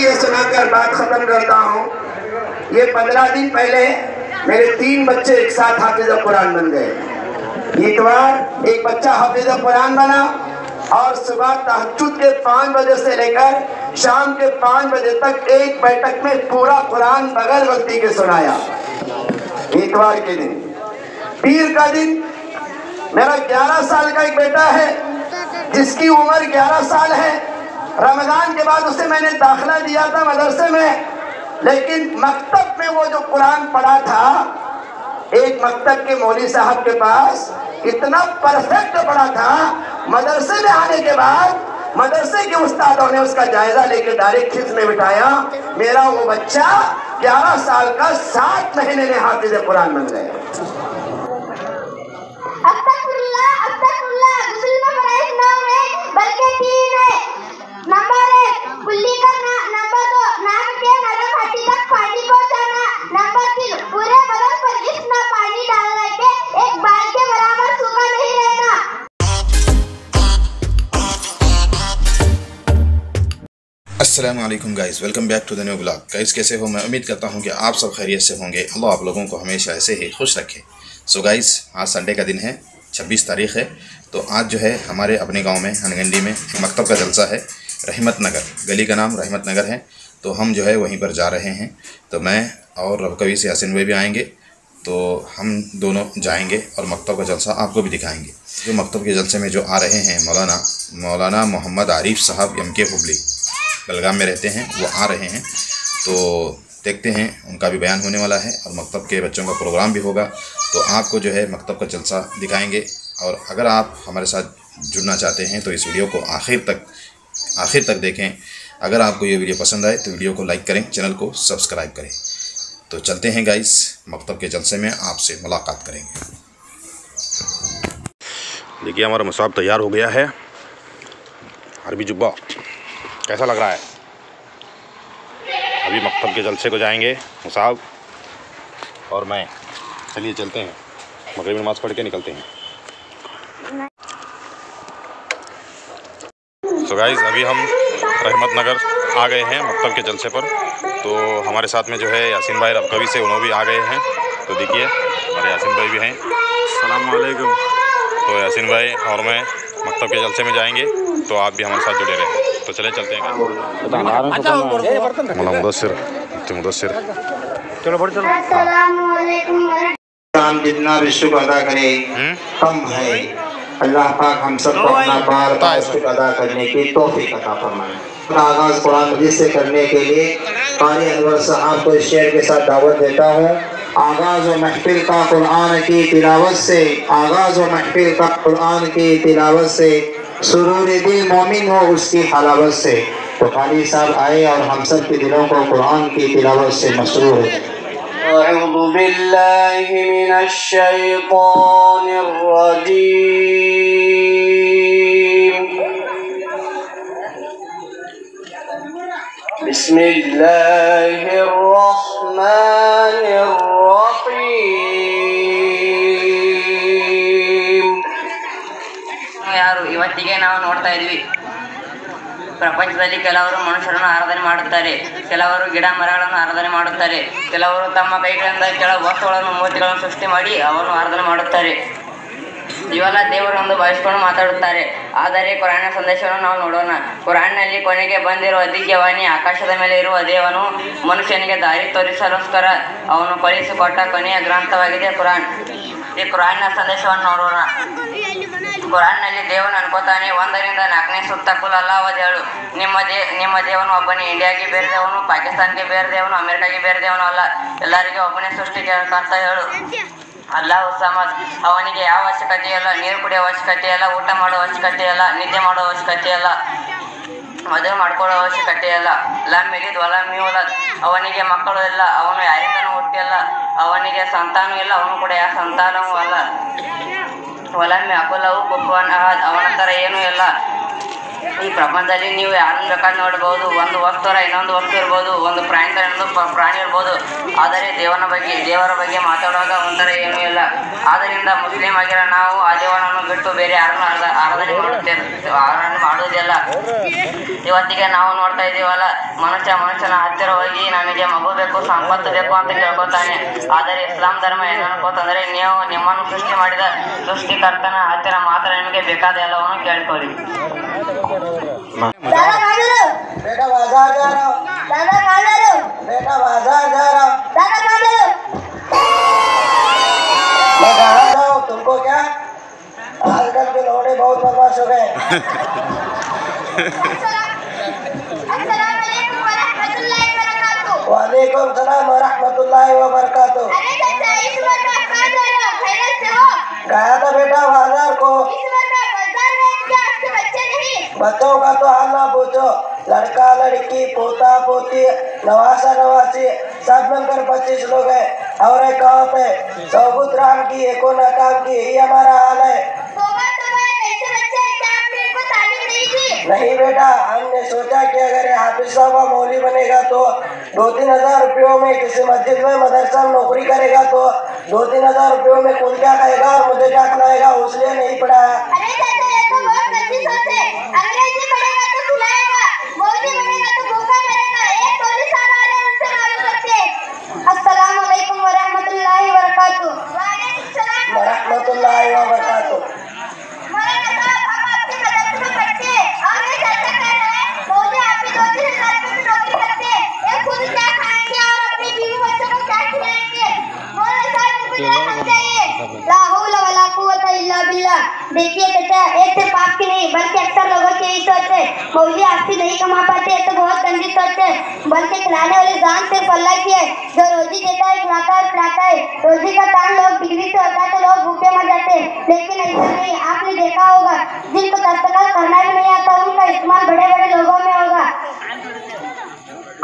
ये सुनाकर बात खत्म करता हूँ। ये 15 दिन पहले मेरे 3 बच्चे एक साथ हाफिज कुरान बन गए। इतवार एक बच्चा हाफिज कुरान बना और सुबह तहज्जुद के 5 बजे से लेकर शाम के 5 बजे तक एक बैठक में पूरा कुरान बगैर वक्ती के सुनाया। इतवार के दिन। पीर का दिन मेरा 11 साल का एक बेटा है जिसकी उम्र 11 साल है। रमजान के बाद उसे मैंने दाखिला दिया था मदरसे में, लेकिन मकतब में वो जो कुरान पढ़ा था, एक मकतब के मौलवी साहब के पास इतना परफेक्ट पढ़ा था, मदरसे में आने के बाद मदरसे के उस्तादों ने उसका जायजा लेकर डायरेक्ट खिस में बिठाया। मेरा वो बच्चा 11 साल का 7 महीने में हाफिज कुरान बन गया। अस्सलाम वालेकुम guys, welcome back to the new blog. Guys कैसे हो? मैं उम्मीद करता हूँ कि आप सब खैरियत से होंगे। अल्लाह आप लोगों को हमेशा ऐसे ही खुश रखे। सो गाइज़, आज संडे का दिन है, 26 तारीख़ है। तो आज जो है हमारे अपने गांव में हनगंडी में एक मकतब का जलसा है, रहमत नगर, गली का नाम रहमत नगर है। तो हम जो है वहीं पर जा रहे हैं। तो मैं और रबकवी से यासीन भाई भी आएँगे, तो हम दोनों जाएंगे और मकतब का जलसा आपको भी दिखाएँगे। जो मकतब के जलसे में जो आ रहे हैं मौलाना मोहम्मद आरिफ साहब एम के हुबली, बेलगाम में रहते हैं, वो आ रहे हैं। तो देखते हैं, उनका भी बयान होने वाला है और मकतब के बच्चों का प्रोग्राम भी होगा। तो आपको जो है मकतब का जलसा दिखाएंगे। और अगर आप हमारे साथ जुड़ना चाहते हैं तो इस वीडियो को आखिर तक देखें। अगर आपको ये वीडियो पसंद आए तो वीडियो को लाइक करें, चैनल को सब्सक्राइब करें। तो चलते हैं गाइस, मकतब के जलसे में आपसे मुलाकात करेंगे। देखिए हमारा मसाब तैयार हो गया है। अरबी जुब्बा कैसा लग रहा है? अभी मकतब के जलसे को जाएंगे मुसाब और मैं। चलिए चलते हैं, मगरिब नमाज़ पढ़ के निकलते हैं। तो गाइज़ अभी हम रहमत नगर आ गए हैं मकतब के जलसे पर। तो हमारे साथ में जो है यासीन भाई रबकवी से, उन्होंने भी आ गए हैं। तो देखिए हमारे यासीन भाई भी हैं। अस्सलाम वालेकुम। तो यासीन भाई और मैं मकतब के जलसे में जाएंगे, तो आप भी हमारे साथ जुड़े रहें। तो चले चलते हैं। मौला मुदसर, मुफ्ती मुदसर। चलो बढ़ चलो। अस्सलाम। जितना भी शुक्र अदा करें कम है। अल्लाह पाक हम सबको अपना बार-बार शुक्र अदा करने की तौफीक अता फरमाए। आगाज़ कुरान मजीद से करने के लिए कारी अनवर साहब को इस शेर के साथ दावत देता हूँ। आगाज़ व महफिल का कुरान की तिलावत से, आगाज़ व महफिल का कुरान की तिलावत से, सुरूर दिल मोमिन हो उसकी हलावत से। तो कारी साहब आए और हम सब के दिलों को कुरान की तिलावत से मसरूर है। अऊज़ु बिल्लाहि मिनश शैतानिर रजीम। बिस्मिल्लाहिर रहमानिर रहीम। ಇವತ್ತಿಗೆ ನಾವು ನೋಡ್ತಾ ಇದ್ವಿ, ಪ್ರಪಂಚದಲ್ಲಿ ಕೆಲವರು ಮನುಷ್ಯರನ್ನು ಆರಾಧನೆ ಮಾಡುತ್ತಾರೆ, ಕೆಲವರು ಗಿಡ ಮರಗಳನ್ನು ಆರಾಧನೆ ಮಾಡುತ್ತಾರೆ, ಕೆಲವರು ತಮ್ಮ ಕೈಗಳಿಂದ ಕೆಲವು ವಸ್ತುಗಳನ್ನು ಮೂರ್ತಿಗಳನ್ನು ಸೃಷ್ಟಿ ಮಾಡಿ ಅವನು ಆರಾಧನೆ ಮಾಡುತ್ತಾರೆ. ಇವೆಲ್ಲ ದೇವರೊಂದು ಭಾವಿಸಿಕೊಂಡು ಮಾತಾಡುತ್ತಾರೆ. ಆದರೆ ಕುರಾನ್ನ ಸಂದೇಶವನ್ನು ನಾವು ನೋಡೋಣ. ಕುರಾನ್ನಲ್ಲಿ ಕೊನೆಗೆ ಬಂದಿರುವ ಅಧಿಕ್ಯವಾಣಿ, ಆಕಾಶದ ಮೇಲೆ ಇರುವ ದೇವನು ಮನುಷ್ಯನಿಗೆ ದಾರಿ ತೋರಿಸಲೋಸ್ಕರ ಅವನು ಕಳಿಸಿಕೊಟ್ಟ ಕೊನೆಯ ಗ್ರಂಥವಾಗಿದೆ ಕುರಾನ್. ಈ ಕುರಾನ್ನ ಸಂದೇಶವನ್ನು ನೋಡೋಣ. ಕುರಾನ್ನಲ್ಲಿ ದೇವನು ಅನ್ಕೋತಾನೆ, 1ರಿಂದ 4ನೇ ಸುತ್ತ ಕುಲ ಅಲ್ಲಾಹದೇಳು, ನಿಮ್ಮ ದೇವನು ಒಬ್ಬನೇ. ಇಂಡಿಯಾಗೆ ಬೇರೆ ದೇವನು, ಪಾಕಿಸ್ತಾನ್ಗೆ ಬೇರೆ ದೇವನು, ಅಮೆರಿಕಾಗೆ ಬೇರೆ ದೇವನು ಅಲ್ಲ. ಎಲ್ಲರಿಗೂ ಒಬ್ಬನೇ ಸೃಷ್ಟಿಕರ್ತ ಅಂತ ಹೇಳು. ಅಲ್ಲಾಹು ಸಮದ್. ಅವನಿಗೆ ಯಾವ ಅವಶ್ಯಕತೆ ಇಲ್ಲ, ನೀರು ಕುಡಿಯೋ ಅವಶ್ಯಕತೆ ಇಲ್ಲ, ಊಟ ಮಾಡೋ ಅವಶ್ಯಕತೆ ಇಲ್ಲ, ನಿದ್ದೆ ಮಾಡೋ ಅವಶ್ಯಕತೆ ಇಲ್ಲ, ಮದುವೆ ಮಾಡ್ಕೊಳ್ಳೋ ಅವಶ್ಯಕತೆ ಇಲ್ಲ. ಲಮ್ ಇಲಿದ್ ವಲಮ್ ಯೂಲದ್. ಅವನಿಗೆ ಮಕ್ಕಳು ಇಲ್ಲ, ಅವನು ಯಾರಿಂದನೂ ಹುಟ್ಟಿಲ್ಲ, ಅವನಿಗೆ ಸಂತಾನವೂ ಇಲ್ಲ, ಅವನು ಕೂಡ ಯಾವ ಸಂತಾನವೂ ಅಲ್ಲ. ವಲಮ್ಮೆ ಅಕುಲವು ಕುಫುವನ್ ಅಹದ್. ಅವನ ಥರ ಏನೂ ಇಲ್ಲ. ಈ ಪ್ರಪಂಚದಲ್ಲಿ ನೀವು ಯಾರನ್ನು ಬೇಕಾದ್ರೂ ನೋಡ್ಬೋದು. ಒಂದು ವಸ್ತುರ ಇನ್ನೊಂದು ವಸ್ತು ಇರ್ಬೋದು, ಒಂದು ಪ್ರಾಣಿ ಥರ ಇನ್ನೊಂದು ಪ್ರಾಣಿ ಇರ್ಬೋದು. ಆದರೆ ದೇವರ ಬಗ್ಗೆ ಮಾತಾಡುವಾಗ ಒಂಥರ ಏನೂ ಇಲ್ಲ. ಆದ್ದರಿಂದ ಮುಸ್ಲಿಂ ಆಗಿರೋ ನಾವು ಆ ದೇವರನ್ನು ಬಿಟ್ಟು ಬೇರೆ ಯಾರನ್ನು ಆರಾಧನೆ ಮಾಡುತ್ತೇವೆ, ಆರಾಧನೆ ಮಾಡುವುದಿಲ್ಲ. ಇವತ್ತಿಗೆ ನಾವು ನೋಡ್ತಾ ಇದ್ದೀವಲ್ಲ, ಮನುಷ್ಯನ ಹತ್ತಿರ ಹೋಗಿ ನನಗೆ ಮಗು ಬೇಕು, ಸಂಪತ್ತು ಬೇಕು ಅಂತ ಕೇಳ್ಕೊತಾನೆ. ಆದರೆ ಇಸ್ಲಾಂ ಧರ್ಮ ಏನನ್ಕೋತಂದ್ರೆ, ನೀವು ನಿಮ್ಮನ್ನು ಸೃಷ್ಟಿ ಮಾಡಿದ ಸೃಷ್ಟಿಕರ್ತನ ಹತ್ತಿರ ಮಾತ್ರ ನಿಮಗೆ ಬೇಕಾದ ಎಲ್ಲವನ್ನು ಕೇಳ್ಕೊಳ್ಳಿ. तुमको क्या आजकल के लोग बहुत बदमाश हो गए। वालेकुम सलाम व रहमतुल्लाहि व बरकातहू। गया था बेटा बाजार को। बच्चों का तो हाल ना पूछो, लड़का लड़की पोता पोती नवासा नवासी सब मिलकर 25 लोग हैं। और एक गाँव पे सौबुत राम की एको नाकाम की, यही हमारा हाल है। नहीं बेटा, हमने सोचा कि अगर हाफिज साहब का मौली बनेगा तो 2-3 हज़ार रुपयों में किसी मस्जिद में मदरसा में नौकरी करेगा तो 2-3 हज़ार रुपयों में कौन क्या खाएगा और मुझे क्या खिलाएगा, उसलिए नहीं पढ़ा। देखिए बेटा, एक सिर्फ आपकी नहीं बल्कि अक्सर लोगों के यही सोच है, मौलवी आपकी नहीं कमा पाते तो बहुत गंदी सोच है। बल्कि खिलाने वाली जान सिर्फ अल्लाह की है, जो रोजी देता है खिलाता है। रोजी का तान लोग बिजली से होता है तो लोग भूखे मर जाते हैं, लेकिन ऐसा नहीं। आपने देखा होगा, जिनको दस्तकार करना भी नहीं आता उनका इस्तेमाल बड़े बड़े लोगों में होगा।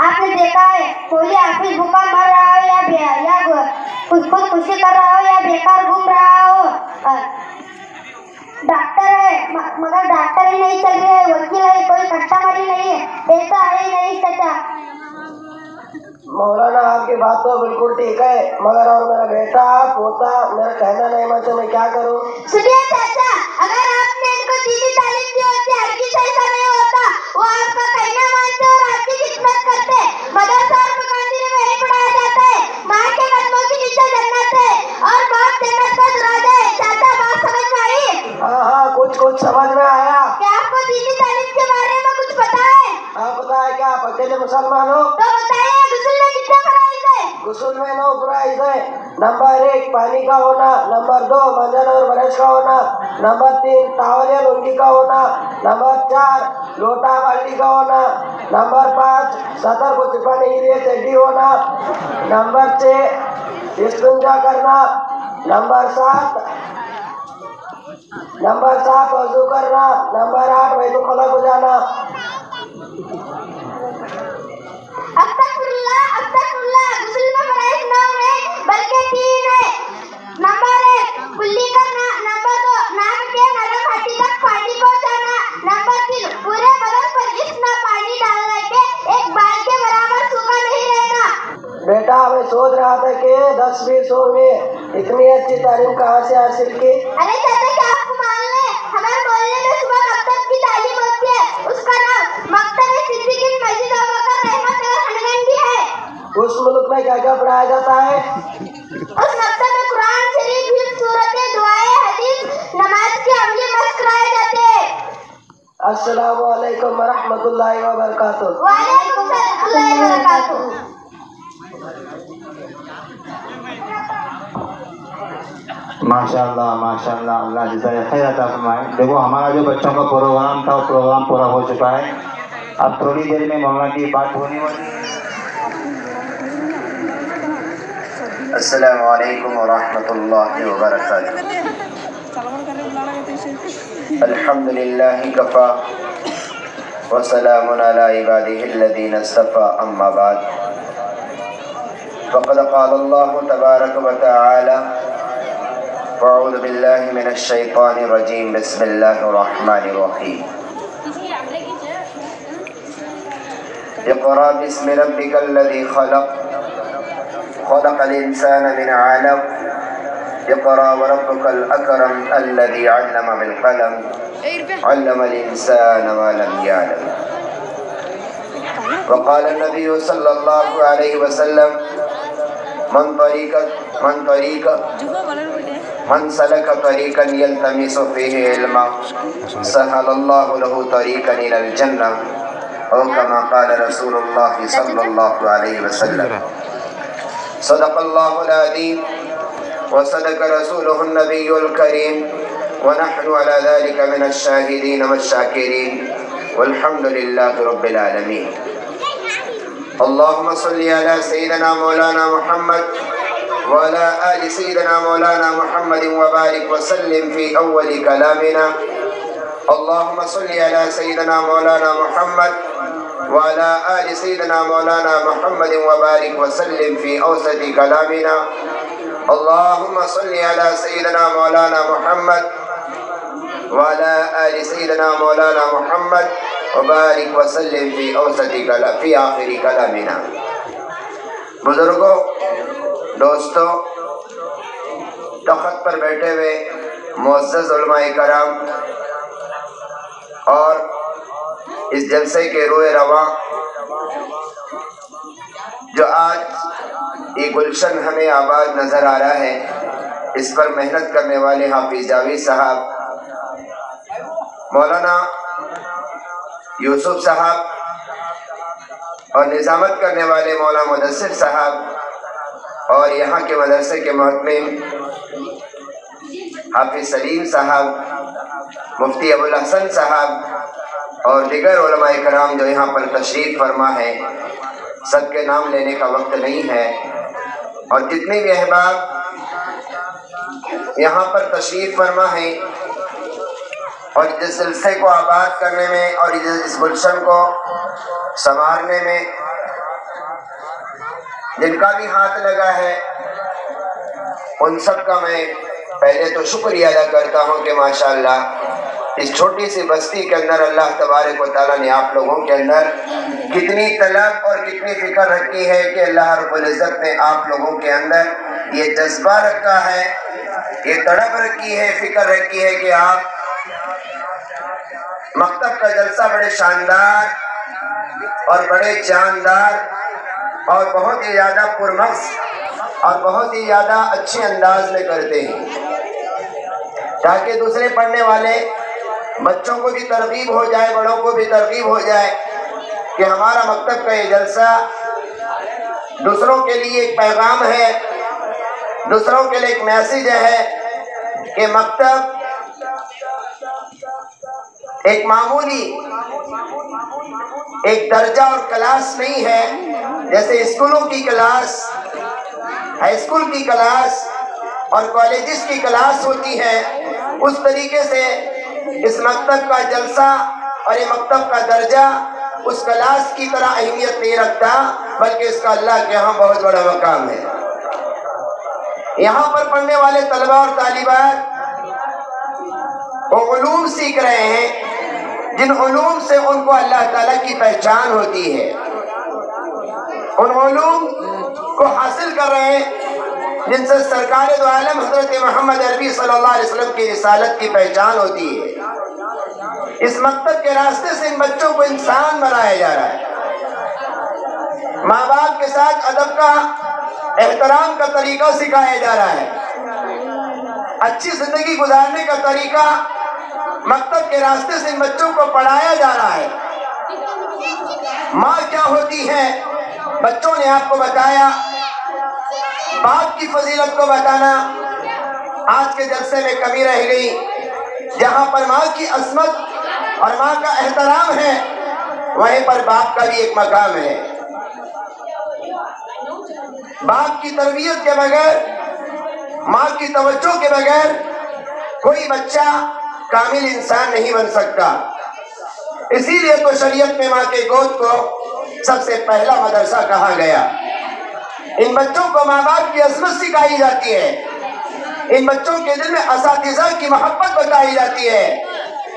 आपने देखा है, मौलवी आपकी भूखा मर रहा हो या खुद खुशी कर रहा हो या बेकार घूम रहा हो। डॉक्टर है मगर डॉक्टर ही नहीं चल रहे है, वकील है कोई कस्टमर ही नहीं है, ऐसा है ही नहीं सचा। मौलाना आपकी बात तो बिल्कुल ठीक है, मगर और मेरा बेटा पोता मेरा कहना नहीं मानते, मैं क्या करूँ? सुनिए चाचा, अगर आपने इनको सीधी तालीम दी होती हर किसी ऐसा नहीं होता। वो आपका कहना मानते और आपकी खिदमत करते। मदरसा और मकांदिर में ही पढ़ाया जाता है। माँ के कदमों के नीचे जन्नत है और बाप जन्नत का दरवाजा है। चाचा बात समझ में आई? हाँ, कुछ समझ में आया। क्या आपको दीनी तालीम के बारे में कुछ पता है? हाँ पता है। क्या आप अकेले मुसलमान हो? तो बताइए, गुस्ल में कितने फराइज है? गुस्ल में 9 फराइज है। नंबर 1 पानी का होना, नंबर 2 मंजन और बरस का होना, नंबर 3 टावल या लुंगी का होना, नंबर 4 लोटा बाल्टी का होना, नंबर 5 सदर को छिपाने के लिए चड्डी होना, नंबर 6 इस्तंजा करना, नंबर 7 वजू करना, नंबर 8 बैतुल्लाह को जाना। अस्तगफिरुल्लाह गुस्ल में फराइज 9 है बल्कि 3 है। नंबर 1 कुल्ली करना, नंबर 2 नाक के नरम हड्डी तक पानी पहुंचाना, नंबर 3 पूरे बदन पर इतना पानी डालना के एक बाल के बराबर सूखा नहीं रहना। बेटा मैं सोच रहा था कि 10-20 साल में इतनी अच्छी तालीम कहाँ से हासिल की। अरे चाचा क्या आपको मालूम है, हमारे मोहल्ले में सुबह मकतब की तालीम होती है, उसका नाम मकतब सिद्दीकी मस्जिद रहमत और हनगंडी है। उस मुल्क में क्या क्या पढ़ाया जाता है? उस मकतब में कुरान शरीफ, हिफ्ज़, सूरतें, दुआएं, हदीस, नमाज के अमली मस्क कराए जाते हैं। अस्सलामु अलैकुम व रहमतुल्लाहि व बरकातहू। वालेकुम सलाम व बरकातहू। माशाल्लाह माशाल्लाह, अल्लाह जज़ाए खैर अता फरमाए। देखो हमारा जो बच्चों का प्रोग्राम था वो प्रोग्राम पूरा हो चुका है। अब थोड़ी देर में मौलाना की बात होने वाली है। अस्सलामु अलैकुम व रहमतुल्लाहि व बरकातहू। अल्हम्दुलिल्लाहि कफ़ा व सलामुन अला इबादिहिल्लज़ीना इस्तफ़ा, अम्मा बाद। फ़क़द क़ाल अल्लाहु तबारक व तआला अऊज़ु बिल्लाहि मिनश शैतानिर रजीम, बिस्मिल्लाहिर रहमानिर रहीम। इक़रा बिस्मि रब्बिकल्लज़ी ख़लक़ ख़लक़ल इंसान मिन अलक़ इक़रा व रब्बुकल अकरम अल्लज़ी अल्लम बिल क़लम अल्लमल इंसान मा लम यअलम। वक़ाल नबी सल्लल्लाहु अलैहि वसल्लम मन सलका तरीक़न यल्तमिसु फ़ीहि इल्मा सहलल्लाहु लहू तरीक़न इलल जन्नह और कमा क़ाल रसूलुल्लाह सल्लल्लाहु अलैहि वसल्लम। सदक़ल्लाहुल अज़ीम व सदक़ रसूलुहुन नबियुल करीम व नहनु अला ज़ालिका मिनश शाहिदीन वश्शाकिरीन वल्हम्दुलिल्लाहि रब्बिल आलमीन। अल्लाहुम्मा सल्लि अला सय्यिदिना मौलाना मुहम्मद वाला आल सय्यदना मौलाना मुहम्मद वबारिक वसल्लिम फी अव्वल कलामिना। अल्लाहुम्मा सल्लि अला सय्यदना मौलाना मुहम्मद वाला आल सय्यदना मौलाना मुहम्मद वबारिक वसल्लिम फी औसत कलामिना। अल्लाहुम्मा सल्लि अला सय्यदना मौलाना मुहम्मद वाला आल सय्यदना मौलाना मुहम्मद वबारिक वसल्लिम फी औसत कलाम फी आखिरी कलामिना। बुजुर्गों, दोस्तों, तख्त पर बैठे हुए मुअज़्ज़ज़ उलमाए कराम और इस जलसे के रोए रवा जो आज ये गुलशन हमें आबाद नज़र आ रहा है, इस पर मेहनत करने वाले हाफिज़ जावीद साहब, मौलाना यूसुफ साहब और निज़ामत करने वाले मौला मुदसर साहब और यहाँ के मदरसे के महत्मिम हाफिज़ सलीम साहब, मुफ्ती अबूल हसन साहब और दिगर उलमाए कराम जो यहाँ पर तशरीफ़ फरमा है, सबके नाम लेने का वक्त नहीं है। और जितने भी अहबाब यहाँ पर तशरीफ़ फरमा है और इस सिलसिले को आबाद करने में और इस गुलशन को संवारने में जिनका भी हाथ लगा है, उन सब का मैं पहले तो शुक्रिया अदा करता हूँ कि माशाल्लाह इस छोटी सी बस्ती के अंदर अल्लाह तबारक व तआला ने आप लोगों के अंदर कितनी तलब और कितनी फिक्र रखी है कि अल्लाह रब्बुल इज़्ज़त ने आप लोगों के अंदर ये जज्बा रखा है, ये तड़प रखी है, फिक्र रखी है कि आप मकतब का जलसा बड़े शानदार और बड़े जानदार और बहुत ही ज़्यादा पुरमक़्स और बहुत ही ज़्यादा अच्छे अंदाज में करते हैं, ताकि दूसरे पढ़ने वाले बच्चों को भी तरगीब हो जाए, बड़ों को भी तरगीब हो जाए कि हमारा मकतब का ये जलसा दूसरों के लिए एक पैगाम है, दूसरों के लिए एक मैसेज है कि मकतब एक मामूली एक दर्जा और क्लास नहीं है, जैसे स्कूलों की क्लास, हाई स्कूल की क्लास और कॉलेजेस की क्लास होती है, उस तरीके से इस मकतब का जलसा और ये मकतब का दर्जा उस क्लास की तरह अहमियत नहीं रखता, बल्कि इसका अल्लाह के यहाँ बहुत बड़ा मकाम है। यहाँ पर पढ़ने वाले तलबा और तालिबात वो उलूम सीख रहे हैं जिन उलूम से उनको अल्लाह ताला की पहचान होती है, उन उलूम को हासिल कर रहे हैं जिनसे सरकार दो आलम हज़रत मोहम्मद अरबी सल्लल्लाहु अलैहि वसल्लम की रिसालत की पहचान होती है। इस मकतब के रास्ते से इन बच्चों को इंसान बनाया जा रहा है, माँ बाप के साथ अदब का एहतराम का तरीका सिखाया जा रहा है, अच्छी जिंदगी गुजारने का तरीका मकतब के रास्ते से बच्चों को पढ़ाया जा रहा है। माँ क्या होती है बच्चों ने आपको बताया, बाप की फजीलत को बताना आज के जलसे में कमी रह गई। जहाँ पर माँ की असमत और माँ का एहतराम है, वहीं पर बाप का भी एक मकाम है। बाप की तरबियत के बगैर, माँ की तवज्जो के बगैर कोई बच्चा कामिल इंसान नहीं बन सकता। इसीलिए तो शरीयत में माँ के गोद को सबसे पहला मदरसा कहा गया। इन बच्चों को माँ बाप की अजमत सिखाई जाती है, इन बच्चों के दिल में असातिज़ा की मोहब्बत बताई जाती है।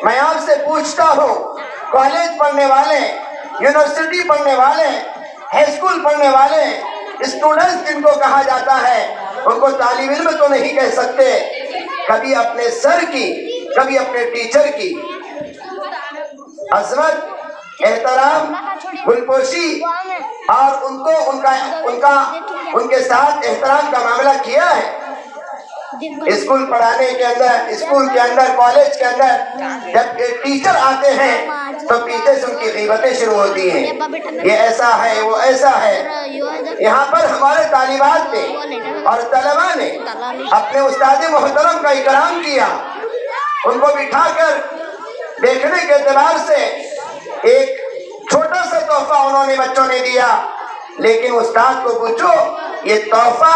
मैं आपसे पूछता हूँ, कॉलेज पढ़ने वाले यूनिवर्सिटी पढ़ने वाले, हाई स्कूल पढ़ने वाले स्टूडेंट्स जिनको कहा जाता है उनको तालीम इल्म तो नहीं कह सकते। कभी अपने सर की, कभी अपने टीचर की अजमत, एहतराम, गुलपोशी और उनको उनके साथ एहतराम का मामला किया है। स्कूल पढ़ाने के अंदर, स्कूल के अंदर, कॉलेज के अंदर जब टीचर आते हैं तो पीछे से उनकी गिबतें शुरू होती हैं, ये ऐसा है, वो ऐसा है। यहाँ पर हमारे तालिबात ने और तलबा ने अपने उस्ताद मोहतरम का इकराम किया। उनको बिठाकर देखने के एतबार से एक छोटा सा तोहफा उन्होंने, बच्चों ने दिया, लेकिन उस्ताद को पूछो ये तोहफा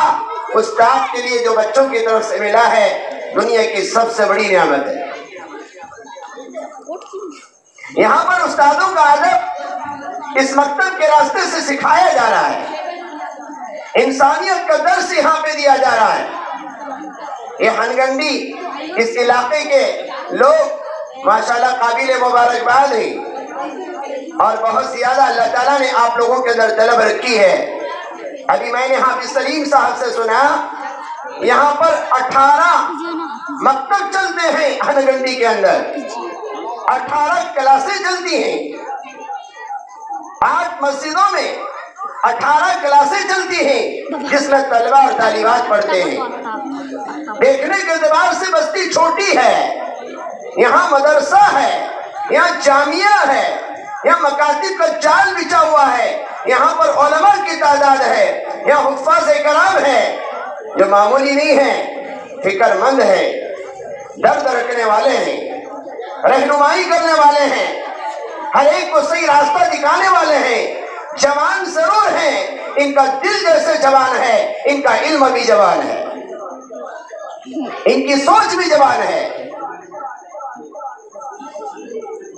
उस्ताद के लिए जो बच्चों की तरफ से मिला है दुनिया की सबसे बड़ी नियामत है। यहाँ पर उस्तादों का अदब इस मकतब के रास्ते से सिखाया जा रहा है, इंसानियत का दर्श यहाँ पे दिया जा रहा है। ये हनगंडी इस इलाके के लोग माशाल्लाह काबिल मुबारकबाद है और बहुत ज्यादा अल्लाह ताला ने आप लोगों के अंदर तलब रखी है। अभी मैंने हाफिज़ सलीम साहब से सुना यहाँ पर 18 मकतब चलते हैं हनगंडी के अंदर, 18 क्लासें चलती हैं, 8 मस्जिदों में 18 क्लासें चलती हैं जिसमें तलबा और तालिबात पढ़ते हैं। देखने के दबाव से बस्ती छोटी है, यहाँ मदरसा है, यहाँ जामिया है, यहाँ मकातिब का जाल बिछा हुआ है, यहाँ पर उलमा की तादाद है, यहाँ हुफ्फाज़े कलाम है जो मामूली नहीं है, फिक्रमंद है, दर्द रखने वाले हैं, रहनुमाई करने वाले हैं, हर एक को सही रास्ता दिखाने वाले हैं। जवान जरूर है, इनका दिल जैसे जवान है, इनका इल्म भी जवान है, इनकी सोच भी जवान है।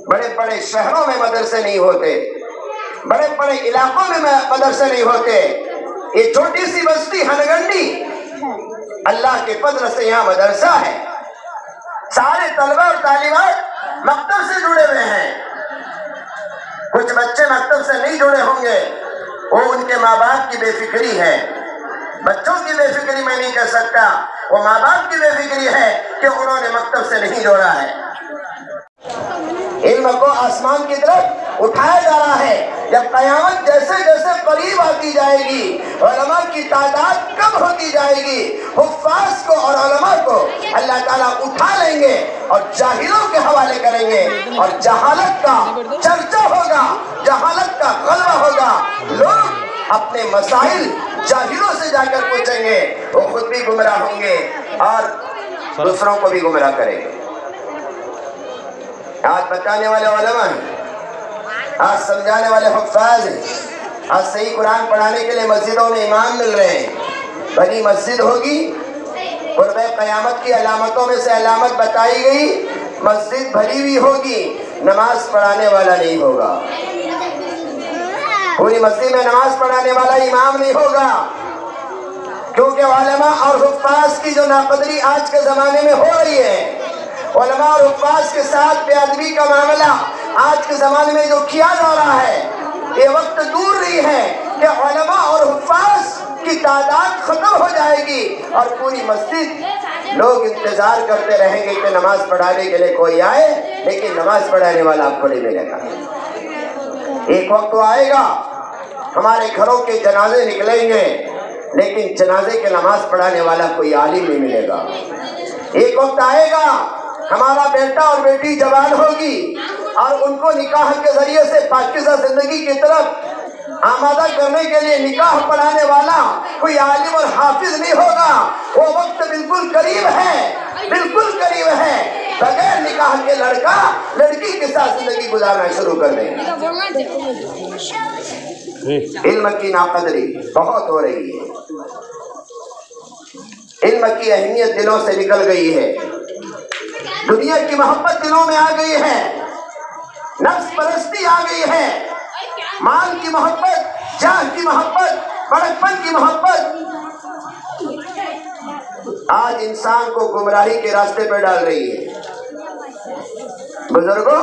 बड़े बड़े शहरों में मदरसे नहीं होते, बड़े बड़े इलाकों में मदरसे नहीं होते। ये छोटी सी बस्ती हनगंडी, अल्लाह के फजल से यहाँ मदरसा है। सारे तलबा और तालिबात मकतब से जुड़े हुए हैं। कुछ बच्चे मकतब से नहीं जुड़े होंगे, वो उनके माँ बाप की बेफिक्री है। बच्चों की बेफिक्री मैं नहीं कर सकता, वो माँ बाप की बेफिक्री है कि उन्होंने मकतब से नहीं जोड़ा है। इल्म को आसमान की तरफ उठाया जा रहा है। जब कयामत जैसे जैसे करीब आती जाएगी, उलमा की तादाद कम होती जाएगी, हुफ्फाज़ को और उलमा को अल्लाह ताला उठा लेंगे और जाहिलों के हवाले करेंगे और जहालत का चर्चा होगा, जहालत का गलबा होगा। लोग अपने मसाइल जाहिलों से जाकर पूछेंगे, वो खुद भी गुमराह होंगे और दूसरों को भी गुमराह करेंगे। आज बताने वाले उलमा हैं, आज समझाने वाले हुफ्फाज़ हैं, आज सही कुरान पढ़ाने के लिए मस्जिदों में इमाम मिल रहे हैं। बड़ी मस्जिद होगी, क़ुर्बे क़यामत की अलामतों में से अलामत बताई गई, मस्जिद भरी हुई होगी, नमाज पढ़ाने वाला नहीं होगा। पूरी मस्जिद में नमाज पढ़ाने वाला इमाम नहीं होगा, क्योंकि उलमा और हुफ्फाज़ की जो नाकदरी आज के ज़माने में हो रही है, उलमा और हुफ्फाज़ के साथ बेअदबी का मामला आज के ज़माने में जो किया जा रहा है, ये वक्त दूर नहीं है कि उलमा और हुफ्फाज़ की तादाद खत्म हो जाएगी और पूरी मस्जिद लोग इंतज़ार करते रहेंगे कि नमाज पढ़ाने के लिए कोई आए, लेकिन नमाज पढ़ाने वाला आपको नहीं मिलेगा। एक वक्त तो आएगा हमारे घरों के जनाजे निकलेंगे, लेकिन जनाजे के नमाज पढ़ाने वाला कोई आलिम नहीं मिलेगा। एक वक्त आएगा हमारा बेटा और बेटी जवान होगी और उनको निकाह के जरिए से पाकिस्तान जिंदगी की तरफ आमादा करने के लिए निकाह पढ़ाने वाला कोई आलिम और हाफिज नहीं होगा। वो वक्त बिल्कुल करीब है, बिल्कुल करीब है। बगैर निकाह के लड़का लड़की के साथ जिंदगी गुजारना शुरू कर देंगे। इल्म की नाकदरी बहुत हो रही है, इल्म की अहमियत दिलों से निकल गई है, दुनिया की मोहब्बत दिलों में आ गई है, नफ्स परस्ती आ गई है, माल की मोहब्बत, जान की मोहब्बत, बड़कपन की मोहब्बत आज इंसान को गुमराही के रास्ते पर डाल रही है। बुजुर्गों,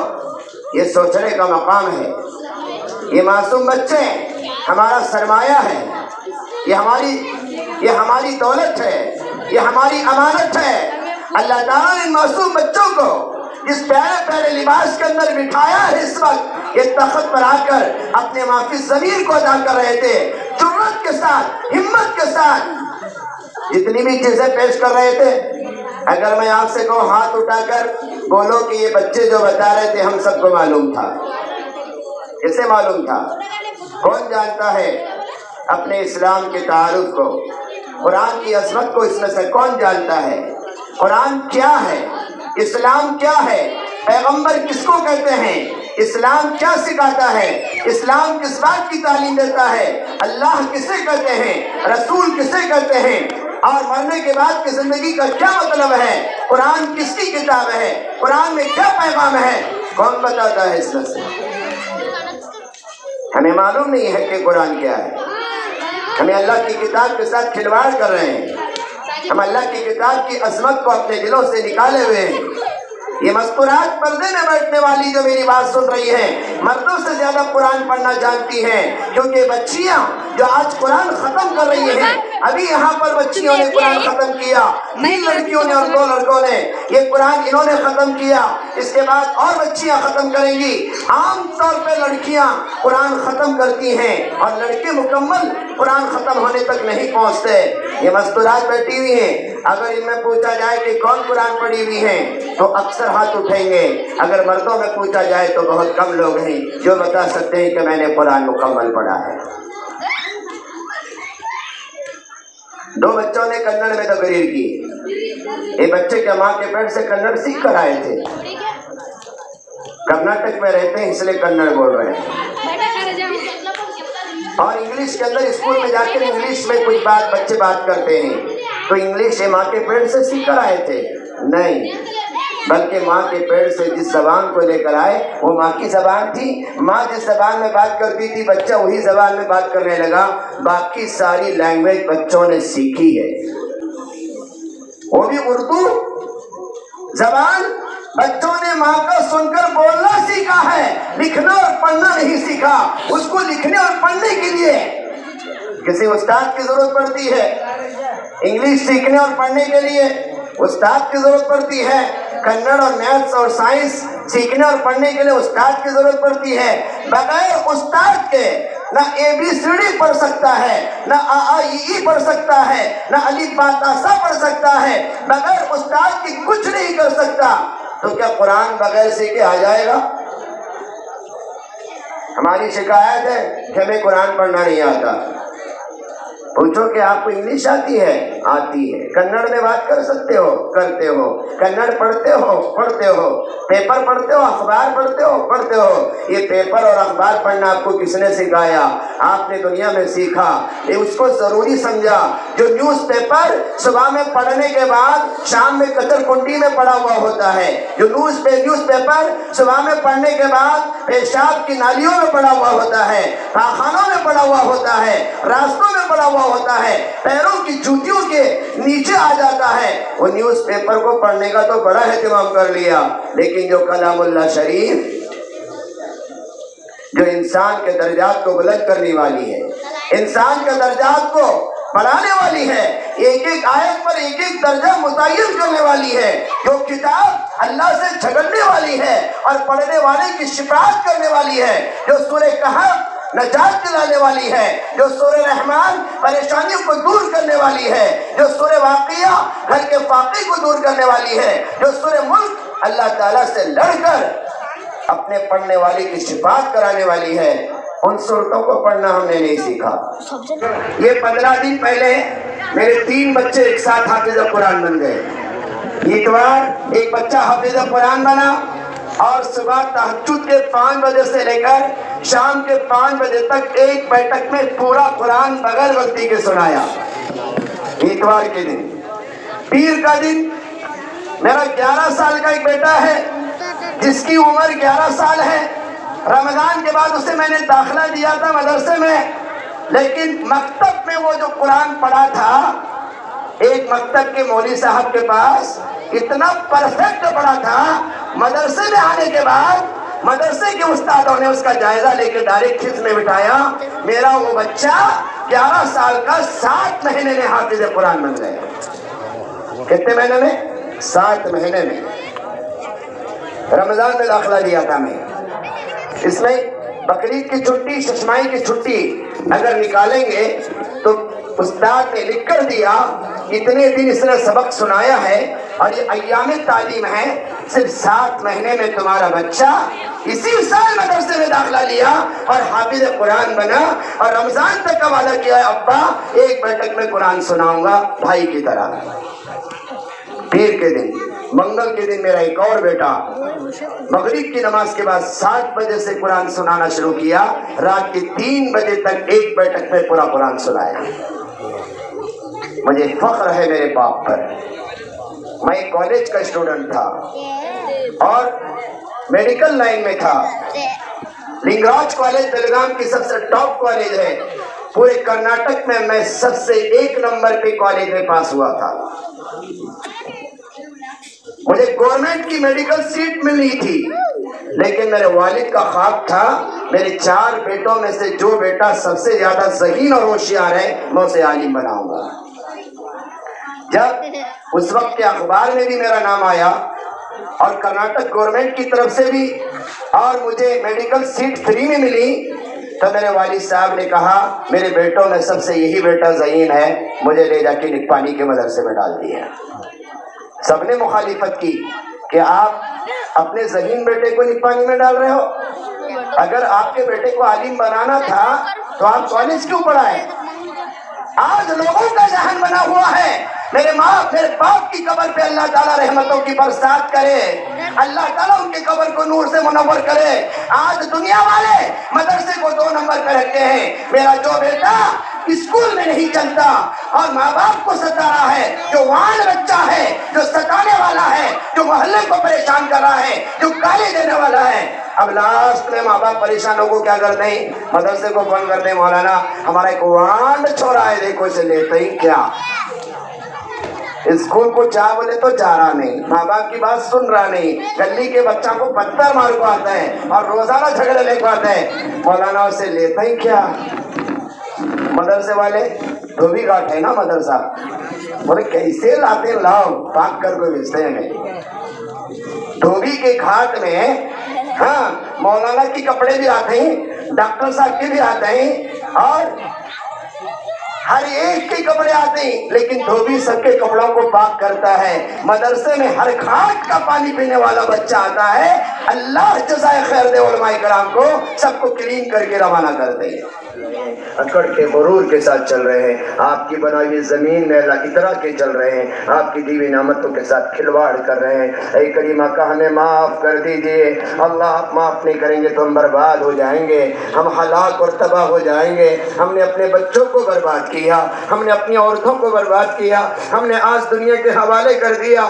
ये सोचने का मकाम है। ये मासूम बच्चे हमारा सरमाया है, ये हमारी दौलत है, ये हमारी अमानत है। अल्लाह ताला इन मासूम बच्चों को इस प्यारे प्यारे लिबास के अंदर बिठाया है। इस वक्त ये तख्त पर आकर अपने माफी जमीर को अदा कर रहे थे, जुर्रत के साथ, हिम्मत के साथ जितनी भी चीजें पेश कर रहे थे। अगर मैं आपसे कहूँ हाथ उठाकर बोलो कि ये बच्चे जो बता रहे थे हम सबको मालूम था। किसे मालूम था? कौन जानता है अपने इस्लाम के तारुफ को, कुरान की असमत को? इसमें से कौन जानता है कुरान क्या है, इस्लाम क्या है, पैगंबर किसको कहते हैं, इस्लाम क्या सिखाता है, इस्लाम किस बात की तालीम देता है, अल्लाह किसे कहते हैं, रसूल किसे कहते हैं, और मरने के बाद की जिंदगी का क्या मतलब है, कुरान किसकी किताब है, कुरान में क्या पैगाम है, कौन बताता है? इसमें से हमें मालूम नहीं है कि कुरान क्या है। हमें अल्लाह की किताब के साथ खिलवाड़ कर रहे हैं। हम अल्लाह की किताब की असमत को अपने दिलों से निकाले हुए हैं। ये मस्तूरात पर्दे में बैठने वाली जो मेरी बात सुन रही है, मर्दों से ज्यादा कुरान पढ़ना जानती है, क्योंकि बच्चियां जो आज कुरान खत्म कर रही हैं, अभी यहाँ पर बच्चियों ने कुरान खत्म किया, तीन लड़कियों ने और दो लड़कों ने, ये कुरान इन्होंने खत्म किया, इसके बाद और बच्चियां खत्म करेंगी। आम तौर पे लड़कियां कुरान खत्म करती हैं और लड़के मुकम्मल कुरान खत्म होने तक नहीं पहुँचते। ये मस्तूरात बैठी हुई है, अगर इनमें पूछा जाए कि कौन कुरान पढ़ी हुई है तो अक्सर हाथ उठेंगे। अगर मर्दों में पूछा जाए तो बहुत कम लोग हैं जो बता सकते हैं कि मैंने कुरान मुकम्मल पढ़ा है। दो बच्चों ने कन्नड़ में तकरीर की। ये बच्चे के माँ के पेट से कन्नड़ सीख कर आए थे, कर्नाटक में रहते हैं इसलिए कन्नड़ बोल रहे हैं। और इंग्लिश के अंदर स्कूल में जाकर इंग्लिश में कुछ बात बच्चे बात करते हैं तो इंग्लिश माँ के पेट से सीख कर आए थे? नहीं, बल्कि माँ के पेट से जिस जबान को लेकर आए वो माँ की जबान थी। माँ जिस जबान में बात करती थी बच्चा वही जबान में बात करने लगा। बाकी सारी लैंग्वेज बच्चों ने सीखी है, वो भी उर्दू जबान। बच्चों ने माँ का सुनकर बोलना सीखा है, लिखना और पढ़ना नहीं सीखा। उसको लिखने और पढ़ने के लिए किसी उस्ताद की जरूरत पड़ती है, इंग्लिश सीखने और पढ़ने के लिए उस्ताद की जरूरत पड़ती है, कन्नड़ और मैथ्स और साइंस सीखने और पढ़ने के लिए उस्ताद की जरूरत पड़ती है। बगैर उस्ताद के ना ABCD पढ़ सकता है, ना AIE पढ़ सकता है, ना अलिफ बा ता सा पढ़ सकता है। बगैर उस्ताद की कुछ नहीं कर सकता। तो क्या कुरान बगैर सीखे आ जाएगा? हमारी शिकायत है कि हमें कुरान पढ़ना नहीं आता। पूछो कि आपको इंग्लिश आती है? आती है। कन्नड़ में बात कर सकते हो? करते हो। कन्नड़ पढ़ते हो? पढ़ते हो। पेपर पढ़ते हो? अखबार पढ़ते हो? पढ़ते हो। ये पेपर और अखबार पढ़ना आपको किसने सिखाया? आपने दुनिया में सीखा, ये उसको ज़रूरी समझा जो न्यूज़पेपर सुबह में पढ़ने के बाद शाम में कतरकुंडी में पड़ा हुआ होता है, जो न्यूज़पेपर सुबह में पढ़ने के बाद पेशाब की नालियों में पड़ा हुआ होता है, पाखानों में पड़ा हुआ होता है, रास्तों में पड़ा हुआ होता है, पैरों की जूतियों के नीचे आ जाता है। वो न्यूज़पेपर को पढ़ने का तो बड़ा एहतमाम कर लिया, लेकिन जो कलामुल्लाह शरीफ जो इंसान के दर्जात को बुलंद करने वाली है, इंसान के दर्जात को बढ़ाने वाली है, एक एक आयत पर एक एक दर्जा मुतय्यन करने वाली है, जो किताब अल्लाह से झगड़ने वाली है और पढ़ने वाले की शिफाअत करने वाली है, जो सूरह कहफ नजात दिलाने वाली है, जो सूरह रहमान परेशानियों को दूर करने वाली है, जो सूरह वाक़िया घर के फाके को दूर करने वाली है, जो सूरह मुल्क अल्लाह ताला से लड़कर अपने पढ़ने वाले की शिफाअत कराने वाली है। उन सूरतों को पढ़ना हमने नहीं सीखा। ये 15 दिन पहले मेरे 3 बच्चे एक साथ हाफिज़ कुरान बन गए। इतवार एक बच्चा हाफिज़ कुरान बना और सुबह तहज्जुद के 5 बजे से लेकर शाम के 5 बजे तक एक बैठक में पूरा कुरान बगैर वक्ती के सुनाया। इतवार के दिन। पीर का दिन मेरा 11 साल का एक बेटा है जिसकी उम्र 11 साल है। रमज़ान के बाद उसे मैंने दाखिला दिया था मदरसे में, लेकिन मकतब में वो जो कुरान पढ़ा था, एक मकतब के मौलवी साहब के पास इतना परफेक्ट पढ़ा था, मदरसे में आने के बाद मदरसे के उस्तादों ने उसका जायजा लेकर डायरेक्ट खिस में बिठाया। मेरा वो बच्चा 11 साल का 7 महीने में हाफिज कुरान बन गया। कितने महीने में? 7 महीने में। रमजान में दाखिला दिया था मैं। इसमें बकरीद की छुट्टी, शशमाई की छुट्टी अगर निकालेंगे तो उस्ताद ने लिख कर दिया इतने दिन इसने सबक सुनाया है और ये अय्याम तालीम है, सिर्फ 7 महीने में तुम्हारा बच्चा इसी साल मदरसे में दाखिला लिया और हाफिज कुरान बना। और रमजान तक का वादा किया है, अब्बा एक बैठक में कुरान सुनाऊंगा भाई की तरह। पीर के दिन, मंगल के दिन मेरा एक और बेटा मगरिब की नमाज के बाद 7 बजे से कुरान सुनाना शुरू किया, रात के 3 बजे तक एक बैठक में पूरा कुरान सुनाया। मुझे फख्र है मेरे बाप पर। मैं कॉलेज का स्टूडेंट था और मेडिकल लाइन में था। लिंगराज कॉलेज बेलगाम की सबसे टॉप कॉलेज है। पूरे कर्नाटक में मैं सबसे 1 नंबर के कॉलेज में पास हुआ था। मुझे गवर्नमेंट की मेडिकल सीट मिलनी थी, लेकिन मेरे वालिद का ख्वाब था मेरे 4 बेटों में से जो बेटा सबसे ज्यादा जहीन और होशियार है मैं उसे आलिम बनाऊंगा। जब उस वक्त के अखबार में भी मेरा नाम आया और कर्नाटक गवर्नमेंट की तरफ से भी और मुझे मेडिकल सीट फ्री में मिली, तो मेरे वालिद साहब ने कहा मेरे बेटों में सबसे यही बेटा जहीन है, मुझे ले जाके निपानी के मदरसे में डाल दिया। सबने मुखालिफत की कि आप अपने जहीन बेटे को निपानी में डाल रहे हो, अगर आपके बेटे को आलिम बनाना था तो आप कॉलेज क्यों पढ़ाए। आज लोगों का जहन बना हुआ है। मेरे माँ मेरे बाप की कब्र पे अल्लाह ताला रहमतों की बरसात करे, अल्लाह ताला उनके कब्र को नूर से मुनव्वर करे। आज दुनिया वाले मदरसे को 2 नंबर पे रखते हैं। मेरा जो बेटा स्कूल में नहीं चलता और माँ बाप को सता रहा है, जो वाल बच्चा है, जो सताने वाला है, जो मोहल्ले को परेशान कर रहा है, जो गाली देने वाला है, अब लास्ट में माँ बाप परेशान होकर क्या करते हैं, मदरसे को फोन करते हैं, मौलाना हमारा एक वांड छोरा है देखो इसे लेते ही क्या। स्कूल को चाह बोले तो जा रहा नहीं, माँ बाप की बात सुन रहा नहीं, गली के बच्चा को पत्थर मार को आता है और रोजाना झगड़े लेकर आता है, मौलाना उसे लेता ही क्या। मदरसे वाले धोबी घाट है ना मदरसा, बोले कैसे लाते लाओ पाक करके भेजते हैं धोबी के घाट में। हाँ, मौलाना के कपड़े भी आते हैं, डॉक्टर साहब के भी आते हैं और हर एक के कपड़े आते हैं, लेकिन धोबी सबके कपड़ों को पाक करता है। मदरसे में हर घाट का पानी पीने वाला बच्चा आता है। अल्लाह जज़ाए खैर दे उलमाए कराम को, सबको क्लीन करके रवाना करते हैं। अकड़ के गुरूर के साथ चल रहे हैं, आपकी बनाई हुई जमीन में अल्लाह इतरा के चल रहे हैं, आपकी दीवी नामतों के साथ खिलवाड़ कर रहे हैं। ऐ करीमा का हमें माफ़ कर दीजिए। अल्लाह आप माफ़ नहीं करेंगे तो हम बर्बाद हो जाएंगे, हम हलाक और तबाह हो जाएंगे। हमने अपने बच्चों को बर्बाद किया, हमने अपनी औरतों को बर्बाद किया, हमने आज दुनिया के हवाले कर दिया।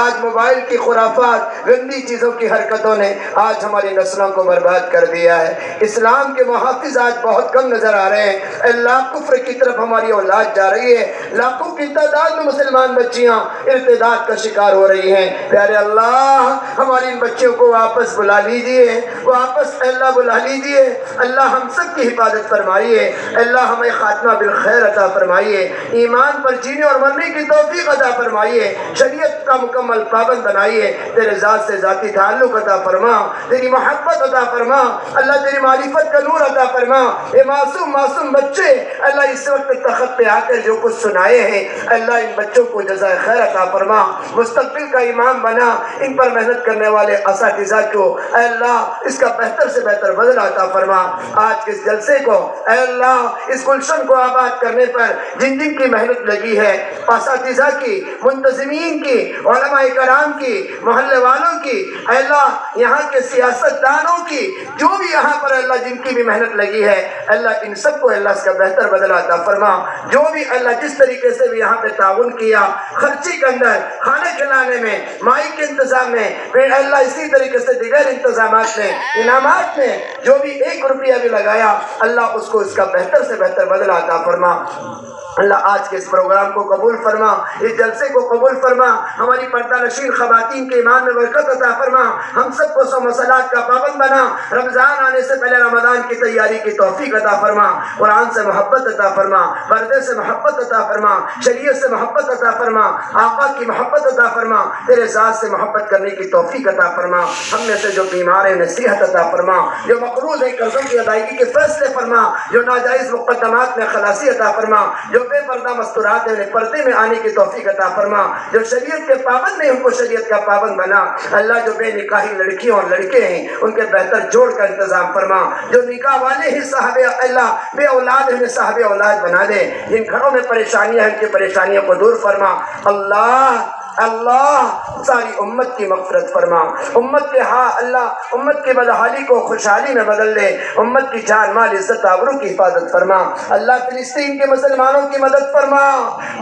आज मोबाइल की खुराफात, गंदी चीज़ों की हरकतों ने आज हमारी नस्लों को बर्बाद कर दिया है। इस्लाम के मुहाफ़िज़ आज बहुत नजर आ रहे हैं। अल्लाह कुफ्र की तरफ हमारी औलाद जा रही है। लाखों की तादाद में मुसलमान बच्चियां इर्तिदाद का शिकार हो रही हैं। प्यारे अल्लाह हमारी इन बच्चियों को वापस बुला लीजिए, वापस अल्लाह बुला लीजिए। अल्लाह हम सब की हिफाजत फरमाइए। अल्लाह हमें खात्मा बिल खैर अता फरमाइए, ईमान पर जीने और मरने की तौफीक अता फरमाइए, शरीयत का मुकम्मल पाबंद बनाइए। तेरे जात से जाती ताल्लुक अता फरमा, तेरी मोहब्बत अता फरमा, अल्लाह तेरी मारिफत का नूर अता फरमा। मासूम बच्चे अल्लाह इस वक्त तख्त पे आकर जो कुछ सुनाए हैं, अल्लाह इन बच्चों को जज़ाए खैर अता फरमा, मुस्तक़बिल का इमाम बना। इन पर मेहनत करने वाले असातिज़ा को अल्लाह इसका बेहतर से बेहतर बदला अता फरमा। आज के इस जलसे को अल्लाह, इस गुलशन को आबाद करने पर जिन जिन की मेहनत लगी है, असातिज़ा की, मुंतज़िमीन की, उलमा कराम की, मोहल्ले वालों की, अल्लाह यहाँ के सियासतदानों की, जो भी यहाँ पर अल्लाह जिनकी भी मेहनत लगी है, अल्लाह इन सबको अल्लाह इसका बेहतर बदला अता फरमा। जो भी अल्लाह जिस तरीके से भी यहाँ पे ताउन किया खर्ची के अंदर, खाने खिलाने में, माइक के इंतजाम में, फिर अल्लाह इसी तरीके से दीगर इंतजामात में, इनामात में जो भी एक रुपया भी लगाया अल्लाह उसको इसका बेहतर से बेहतर बदला अता फरमा। अल्लाह आज के इस प्रोग्राम को कबूल फरमा, इस जलसे को कबूल फरमा, हमारी पर्दानशीन खवातीन के ईमान में बरकत अता फरमा, हम सबको सौमसलात का पाबंद बना, रमज़ान आने से पहले रमज़ान की तैयारी की तौफीक अता फरमा, कुरान से मोहब्बत अता फरमा, पर्दे से मोहब्बत अता फरमा, शरीयत से मोहब्बत अता फरमा, आका की मोहब्बत अता फरमा, तेरे साथ से मोहब्बत करने की तौफीक अता फरमा। हम में से जो बीमार है नसीहत अता फरमा, जो मकरूज़ है कर्ज़ों की अदायगी के फैसले फरमा, जो नाजायज़ मुक़द्दमात में खलासी अता फरमा, जो बेपर्दा मस्तूरात है पर्दे में आने की तौफीक अता फरमा, जो शरीयत के पाबंद है उनको शरीयत का पाबंद बना। अल्लाह जो बेनिकाही लड़कियों और लड़के हैं उनके बेहतर जोड़ का इंतजाम फरमा, जो निकाह वाले ही साहबे अल्लाह बे औलाद है साहबे औलाद बना दे, जिन घरों में परेशानियाँ हैं उनकी परेशानियों को दूर फरमा। अल्लाह अल्लाह सारी उम्मत की मगफरत फरमा, उम्मत के अल्लाह उम्मत की बदहाली को खुशहाली में बदल दे, उम्मत की जान माल इज्जत आबरू की हिफाजत फरमा। अल्लाह फिलिस्तीन के मुसलमानों की मदद फरमा,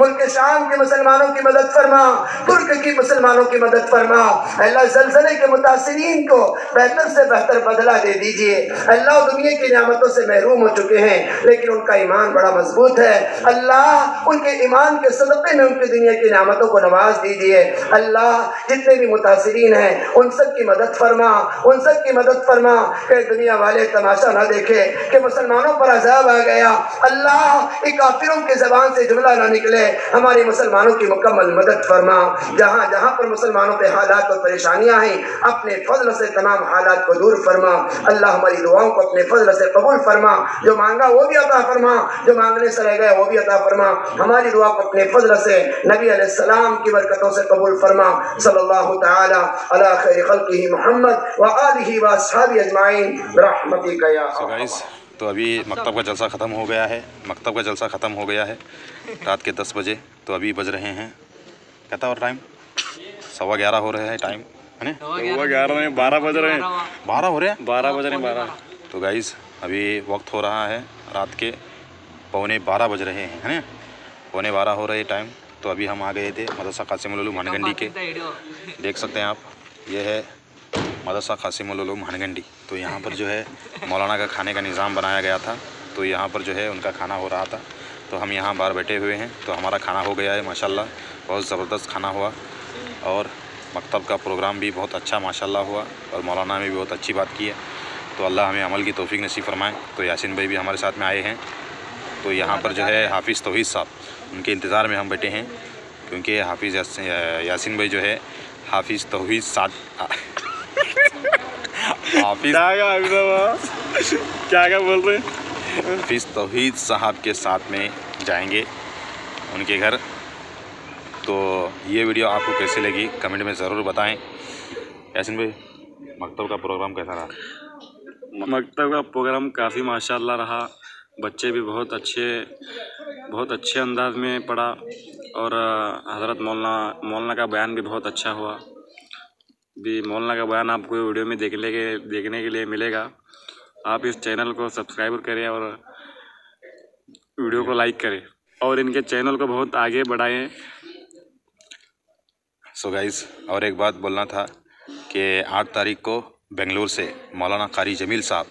मुल्क शाम के मुसलमानों की मदद फरमा, तुर्क की मुसलमानों की मदद फरमा। अल्लाह ज़लज़ले के मुतासरीन को बेहतर से बेहतर बदला दे दीजिए। अल्लाह दुनिया की नियामतों से महरूम हो चुके हैं लेकिन उनका ईमान बड़ा मजबूत है, अल्लाह उनके ईमान के सदक़े में उनकी दुनिया की नियामतों को नवाज दीजिए। अल्लाह जितने भी मुतासिरीन हैं उन सब की मदद फरमा, उन सब की मदद फरमा, कि दुनिया वाले तमाशा ना देखे कि मुसलमानों पर अजाब आ गया। अल्लाह एक काफिरों के ज़बान से जुमला ना निकले, हमारे मुसलमानों की मुकम्मल मदद फरमा। जहाँ जहाँ पर मुसलमानों के हालात और परेशानियाँ हैं अपने फजल से तमाम हालात को दूर फरमा। अल्लाह हमारी दुआओं को अपने फजल से कबूल फरमा, जो मांगा वो भी अता फरमा, जो मांगने से रह गया वो भी अता फरमा। हमारी दुआ को अपने फजल से नबी अलैहिस्सलाम की बरकतों से कबूल फरमा। सल्लल्लाहु तआला अला खैर खल्किही मुहम्मद व आलिही व अस्हाबी अजमाइन रहमतिक या गाइस। तो अभी मकतब का जलसा ख़त्म हो गया है, रात के 10 बजे। तो अभी बज रहे हैं कहता और टाइम 11:15 हो रहा है, टाइम है ना 11 बारह बज रहे हैं। तो गाइस अभी वक्त हो रहा है रात के 11:15 बज रहे हैं, है ना 11:15 हो रहे टाइम। तो अभी हम आ गए थे मदरसा कासिमू मानगंडी के, देख सकते हैं आप ये है मदरसा कासिमू मानगंडी। तो यहाँ पर जो है मौलाना का खाने का निज़ाम बनाया गया था, तो यहाँ पर जो है उनका खाना हो रहा था। तो हम यहाँ बाहर बैठे हुए हैं, तो हमारा खाना हो गया है माशाल्लाह, बहुत ज़बरदस्त खाना हुआ और मकतब का प्रोग्राम भी बहुत अच्छा माशाल्लाह हुआ और मौलाना ने भी बहुत अच्छी बात की है। तो अल्लाह हमें अमल की तौफीक नसीब फरमाए। तो यासीन भाई भी हमारे साथ में आए हैं, तो यहाँ पर जो है हाफिज़ तौहीद साहब उनके इंतज़ार में हम बैठे हैं, क्योंकि हाफिज़ यासीन भाई जो है हाफिज़ तौहीद साहब हाफिज़ तौहीद साहब के साथ में जाएंगे उनके घर। तो ये वीडियो आपको कैसी लगी कमेंट में ज़रूर बताएं। यासीन भाई मकतब का प्रोग्राम कैसा रहा? मकतब का प्रोग्राम काफ़ी माशाल्लाह रहा, बच्चे भी बहुत अच्छे अंदाज में पढ़ा और हज़रत मौलाना का बयान भी बहुत अच्छा हुआ। भी मौलाना का बयान आपको वीडियो में देखने के लिए मिलेगा। आप इस चैनल को सब्सक्राइब करें और वीडियो को लाइक करें और इनके चैनल को बहुत आगे बढ़ाएं। सो गाइस और एक बात बोलना था कि 8 तारीख को बेंगलुरु से मौलाना कारी जमील साहब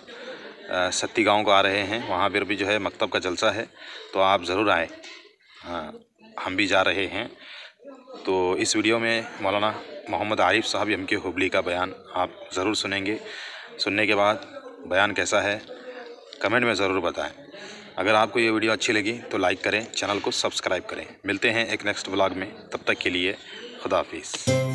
सत्ती गांव को आ रहे हैं, वहाँ पर भी जो है मकतब का जलसा है, तो आप ज़रूर आए। हम भी जा रहे हैं। तो इस वीडियो में मौलाना मोहम्मद आरिफ साहब एम के हुबली का बयान आप ज़रूर सुनेंगे। सुनने के बाद बयान कैसा है कमेंट में ज़रूर बताएं। अगर आपको ये वीडियो अच्छी लगी तो लाइक करें, चैनल को सब्सक्राइब करें। मिलते हैं एक नेक्स्ट ब्लॉग में, तब तक के लिए खुदा हाफिज़।